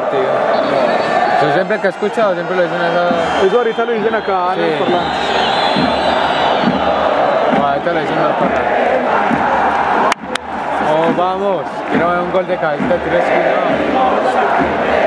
partido. Yo siempre que he escuchado, siempre lo dicen esa... Eso ahorita lo dicen acá, sí. En los parlantes. Ahorita lo dicen en los parlantes. ¡Oh, vamos! Quiero ver un gol de cabeza de tiro esquina.